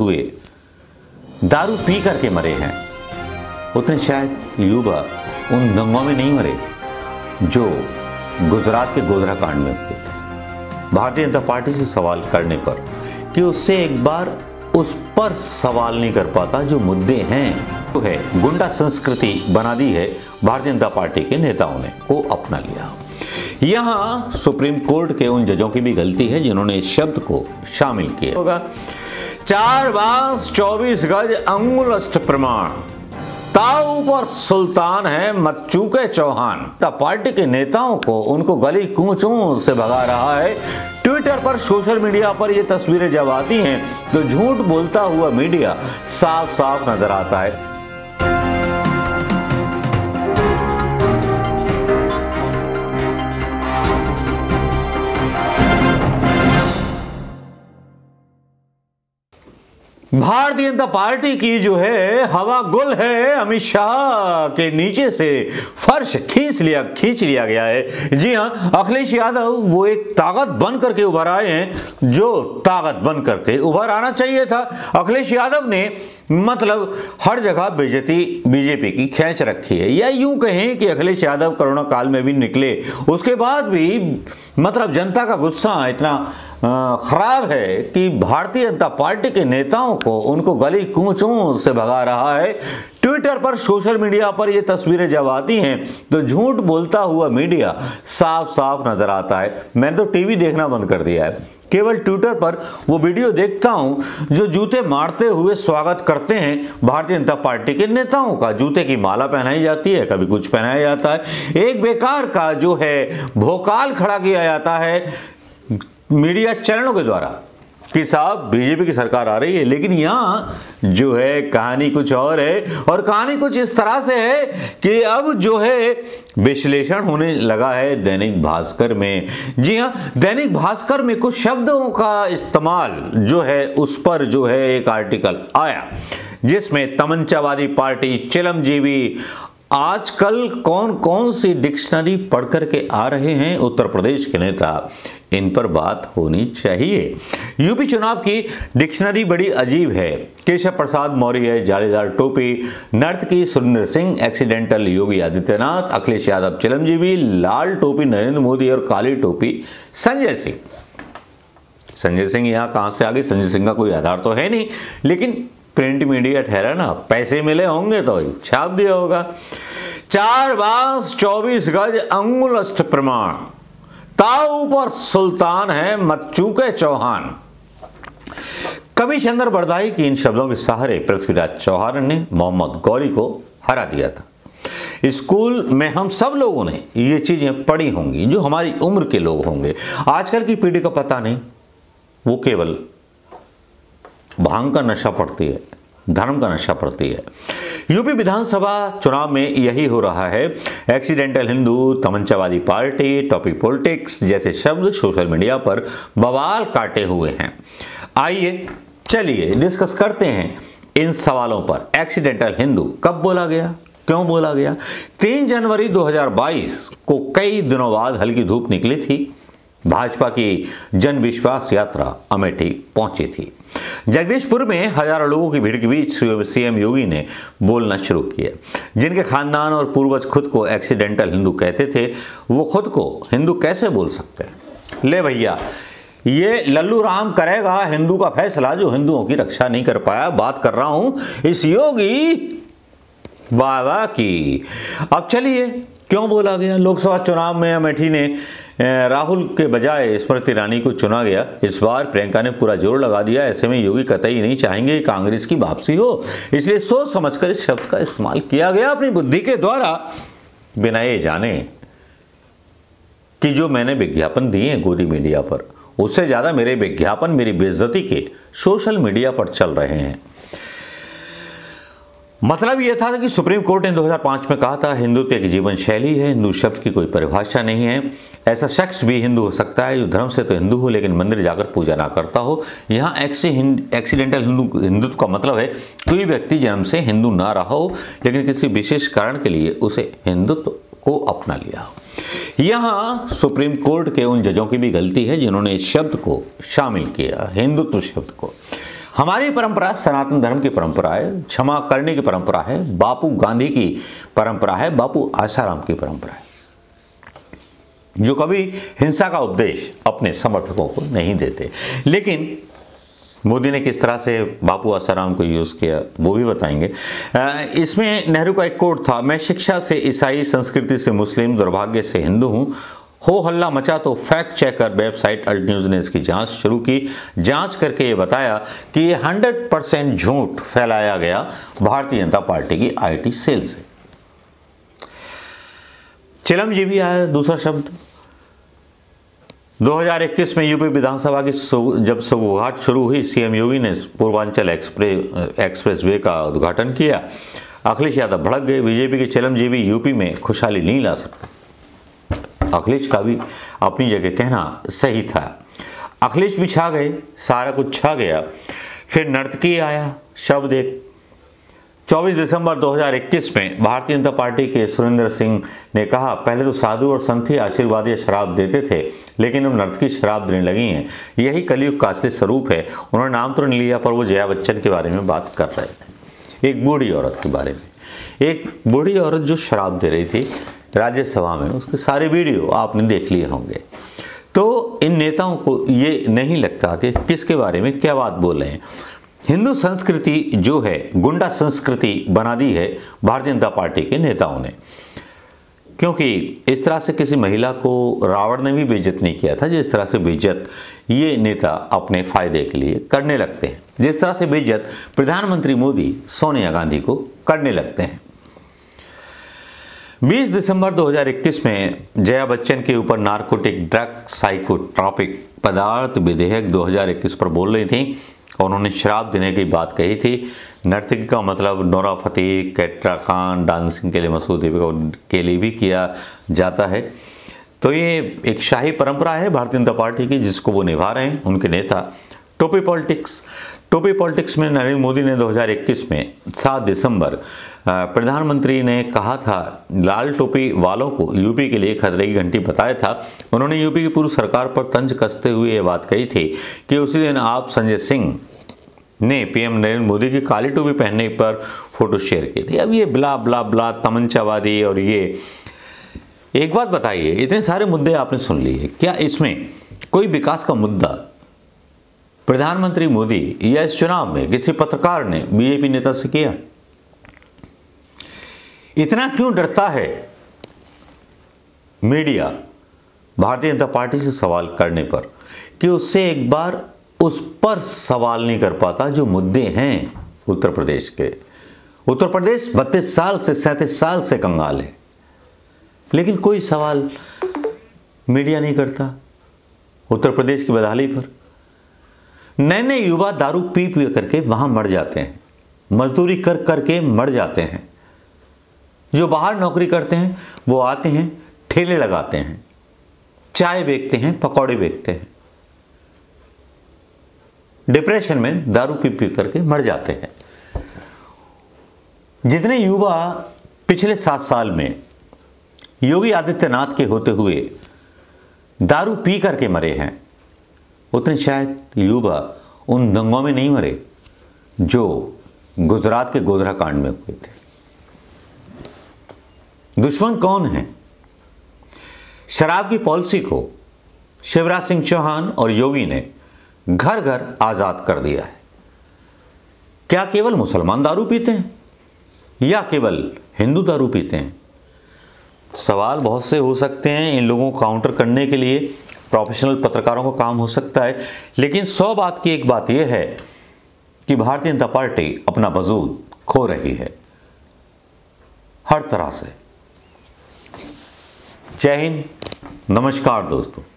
हुए दारू पी करके मरे हैं, उतने शायद युवा उन दंगों में नहीं मरे जो गुजरात के गोधरा कांड में हुए थे। भारतीय जनता पार्टी से सवाल करने पर कि उससे एक बार उस पर सवाल नहीं कर पाता जो मुद्दे हैं, तो है गुंडा संस्कृति बना दी है भारतीय जनता पार्टी के नेताओं ने, वो अपना लिया। यहाँ सुप्रीम कोर्ट के उन जजों की भी गलती है जिन्होंने इस शब्द को शामिल किया होगा। 4 बांस 24 गज अंगुल अष्ट प्रमाण, ताऊ पर सुल्तान है मत चूके चौहान। पार्टी के नेताओं को उनको गली कूचों से भगा रहा है। ट्विटर पर, सोशल मीडिया पर ये तस्वीरें जब आती हैं तो झूठ बोलता हुआ मीडिया साफ साफ नजर आता है। भारतीय जनता पार्टी की जो है हवा गुल है, अमित शाह के नीचे से फर्श खींच लिया गया है। जी हाँ, अखिलेश यादव वो एक ताकत बन करके उभर आए हैं जो ताकत बन करके उभर आना चाहिए था। अखिलेश यादव ने मतलब हर जगह बीजेपी की खींच रखी है, या यूं कहें कि अखिलेश यादव कोरोना काल में भी निकले, उसके बाद भी मतलब जनता का गुस्सा इतना खराब है कि भारतीय जनता पार्टी के नेताओं को उनको गली कूचों से भगा रहा है। ट्विटर पर, सोशल मीडिया पर ये तस्वीरें जब आती हैं तो झूठ बोलता हुआ मीडिया साफ साफ नजर आता है। मैंने तो टीवी देखना बंद कर दिया है, केवल ट्विटर पर वो वीडियो देखता हूं जो जूते मारते हुए स्वागत करते हैं भारतीय जनता पार्टी के नेताओं का। जूते की माला पहनाई जाती है, कभी कुछ पहनाया जाता है, एक बेकार का जो है भोकाल खड़ा किया जाता है मीडिया चैनलों के द्वारा कि साहब बीजेपी की सरकार आ रही है। लेकिन यहाँ जो है कहानी कुछ और है, और कहानी कुछ इस तरह से है कि अब जो है विश्लेषण होने लगा है दैनिक भास्कर में। जी हाँ, दैनिक भास्कर में कुछ शब्दों का इस्तेमाल जो है उस पर जो है एक आर्टिकल आया जिसमें तमंचावादी पार्टी, चिलमजीवी, आजकल कौन कौन सी डिक्शनरी पढ़ करके आ रहे हैं उत्तर प्रदेश के नेता, इन पर बात होनी चाहिए। यूपी चुनाव की डिक्शनरी बड़ी अजीब है। केशव प्रसाद मौर्य, जालीदार टोपी, नर्तकी सुरेंद्र सिंह, एक्सीडेंटल योगी आदित्यनाथ, अखिलेश यादव चिलमजीवी, लाल टोपी नरेंद्र मोदी और काली टोपी संजय सिंह। संजय सिंह यहाँ कहाँ से आ गए? संजय सिंह का कोई आधार तो है नहीं, लेकिन प्रिंट मीडिया ठहरा ना, पैसे मिले होंगे तो छाप दिया होगा। 4 बांस 24 गज अंगुल अष्ट प्रमाण, ताऊ पर सुल्तान है मत चूके चौहान। कवि चंद्र बरदाई की इन शब्दों के सहारे पृथ्वीराज चौहान ने मोहम्मद गौरी को हरा दिया था। स्कूल में हम सब लोगों ने ये चीजें पढ़ी होंगी जो हमारी उम्र के लोग होंगे। आजकल की पीढ़ी का पता नहीं, वो केवल भांग का नशा पड़ती है, धर्म का नशा पड़ती है। यूपी विधानसभा चुनाव में यही हो रहा है। एक्सीडेंटल हिंदू, तमंचावादी पार्टी, टॉपी पॉलिटिक्स जैसे शब्द सोशल मीडिया पर बवाल काटे हुए हैं। आइए चलिए डिस्कस करते हैं इन सवालों पर। एक्सीडेंटल हिंदू कब बोला गया, क्यों बोला गया? 3 जनवरी 2022 को कई दिनों बाद हल्की धूप निकली थी। भाजपा की जन विश्वास यात्रा अमेठी पहुंची थी। जगदीशपुर में हजारों लोगों की भीड़ के बीच सीएम योगी ने बोलना शुरू किया। जिनके खानदान और पूर्वज खुद को एक्सीडेंटल हिंदू कहते थे, वो खुद को हिंदू कैसे बोल सकते हैं? ले भैया, ये लल्लू राम करेगा हिंदू का फैसला जो हिंदुओं की रक्षा नहीं कर पाया। बात कर रहा हूं इस योगी बाबा की। अब चलिए, क्यों बोला गया? लोकसभा चुनाव में अमेठी ने राहुल के बजाय स्मृति ईरानी को चुना गया। इस बार प्रियंका ने पूरा जोर लगा दिया। ऐसे में योगी कतई नहीं चाहेंगे कांग्रेस की वापसी हो, इसलिए सोच समझकर इस शब्द का इस्तेमाल किया गया अपनी बुद्धि के द्वारा, बिना ये जाने कि जो मैंने विज्ञापन दिए हैं गोदी मीडिया पर, उससे ज़्यादा मेरे विज्ञापन मेरी बेइज्जती के सोशल मीडिया पर चल रहे हैं। मतलब यह था कि सुप्रीम कोर्ट ने 2005 में कहा था हिंदुत्व एक जीवन शैली है, हिंदू शब्द की कोई परिभाषा नहीं है। ऐसा शख्स भी हिंदू हो सकता है जो धर्म से तो हिंदू हो लेकिन मंदिर जाकर पूजा ना करता हो। यहाँ एक्सीडेंटल हिंदुत्व का मतलब है कोई व्यक्ति जन्म से हिंदू ना रहा हो लेकिन किसी विशेष कारण के लिए उसे हिंदुत्व को अपना लिया। यहाँ सुप्रीम कोर्ट के उन जजों की भी गलती है जिन्होंने इस शब्द को शामिल किया, हिंदुत्व शब्द को। हमारी परंपरा सनातन धर्म की परंपरा है, क्षमा करने की परंपरा है, बापू गांधी की परंपरा है, बापू आसाराम की परंपरा है, जो कभी हिंसा का उपदेश अपने समर्थकों को नहीं देते। लेकिन मोदी ने किस तरह से बापू आसाराम को यूज़ किया वो भी बताएंगे। इसमें नेहरू का एक कोट था, मैं शिक्षा से ईसाई, संस्कृति से मुस्लिम, दुर्भाग्य से हिंदू हूँ। हो हल्ला मचा तो fact checker website Alt News ने इसकी जांच शुरू की। जांच करके ये बताया कि ये 100% झूठ फैलाया गया भारतीय जनता पार्टी की आईटी सेल से। चिलमजीवी आया दूसरा शब्द। 2021 में यूपी विधानसभा की जब सौगात शुरू हुई, सीएम योगी ने पूर्वांचल एक्सप्रेसवे का उद्घाटन किया। अखिलेश यादव भड़क गए, बीजेपी के चिलमजीवी यूपी में खुशहाली नहीं ला सकते। अखिलेश का भी अपनी जगह कहना सही था। अखिलेश भी छा गए, सारा कुछ छा गया। फिर नर्तकी आया शब्द एक। 24 दिसंबर 2021 में भारतीय जनता पार्टी के सुरेंद्र सिंह ने कहा, पहले तो साधु और संत ही आशीर्वाद या शराब देते थे, लेकिन अब नर्तकी शराब देने लगी हैं, यही कलयुग का असली स्वरूप है। उन्होंने नाम तो नहीं लिया पर वो जया बच्चन के बारे में बात कर रहे थे, एक बूढ़ी औरत के बारे में, एक बूढ़ी औरत जो शराब दे रही थी राज्यसभा में। उसके सारे वीडियो आपने देख लिए होंगे। तो इन नेताओं को ये नहीं लगता कि किसके बारे में क्या बात बोल रहे हैं। हिंदू संस्कृति जो है गुंडा संस्कृति बना दी है भारतीय जनता पार्टी के नेताओं ने, क्योंकि इस तरह से किसी महिला को रावण ने भी बेइज्जत नहीं किया था जिस तरह से बेइज्जत ये नेता अपने फायदे के लिए करने लगते हैं, जिस तरह से बेइज्जत प्रधानमंत्री मोदी सोनिया गांधी को करने लगते हैं। 20 दिसंबर 2021 में जया बच्चन के ऊपर नार्कोटिक ड्रग साइकोट्रॉपिक पदार्थ विधेयक 2021 पर बोल रही थी और उन्होंने शराब देने की बात कही थी। नर्तकी का मतलब नोरा फतेह, कैटरा खान, डांसिंग के लिए मसूद के लिए भी किया जाता है। तो ये एक शाही परंपरा है भारतीय जनता पार्टी की जिसको वो निभा रहे हैं उनके नेता। टोपी पॉलिटिक्स। टोपी पॉलिटिक्स में नरेंद्र मोदी ने 2021 में 7 दिसंबर प्रधानमंत्री ने कहा था, लाल टोपी वालों को यूपी के लिए खतरे की घंटी बताया था। उन्होंने यूपी की पूर्व सरकार पर तंज कसते हुए ये बात कही थी कि उसी दिन आप संजय सिंह ने पीएम नरेंद्र मोदी की काली टोपी पहनने पर फोटो शेयर की थी। अब ये ब्ला ब्ला ब्ला तमंचावादी। और ये एक बात बताइए, इतने सारे मुद्दे आपने सुन लिए, क्या इसमें कोई विकास का मुद्दा प्रधानमंत्री मोदी या इस चुनाव में किसी पत्रकार ने बीजेपी नेता से किया? इतना क्यों डरता है मीडिया भारतीय जनता पार्टी से सवाल करने पर कि उससे एक बार उस पर सवाल नहीं कर पाता जो मुद्दे हैं उत्तर प्रदेश के। उत्तर प्रदेश 32 साल से 37 साल से कंगाल है, लेकिन कोई सवाल मीडिया नहीं करता उत्तर प्रदेश की बदहाली पर। नए नए युवा दारू पी पी करके वहाँ मर जाते हैं, मजदूरी कर करके मर जाते हैं। जो बाहर नौकरी करते हैं वो आते हैं, ठेले लगाते हैं, चाय बेचते हैं, पकौड़े बेचते हैं, डिप्रेशन में दारू पी पी करके मर जाते हैं। जितने युवा पिछले 7 साल में योगी आदित्यनाथ के होते हुए दारू पी करके मरे हैं, उतने शायद युवा उन दंगों में नहीं मरे जो गुजरात के गोधरा कांड में हुए थे। दुश्मन कौन है? शराब की पॉलिसी को शिवराज सिंह चौहान और योगी ने घर घर आज़ाद कर दिया है। क्या केवल मुसलमान दारू पीते हैं या केवल हिंदू दारू पीते हैं? सवाल बहुत से हो सकते हैं। इन लोगों को काउंटर करने के लिए प्रोफेशनल पत्रकारों का काम हो सकता है, लेकिन 100 बात की एक बात यह है कि भारतीय जनता पार्टी अपना वजूद खो रही है हर तरह से। जय हिंद, नमस्कार दोस्तों।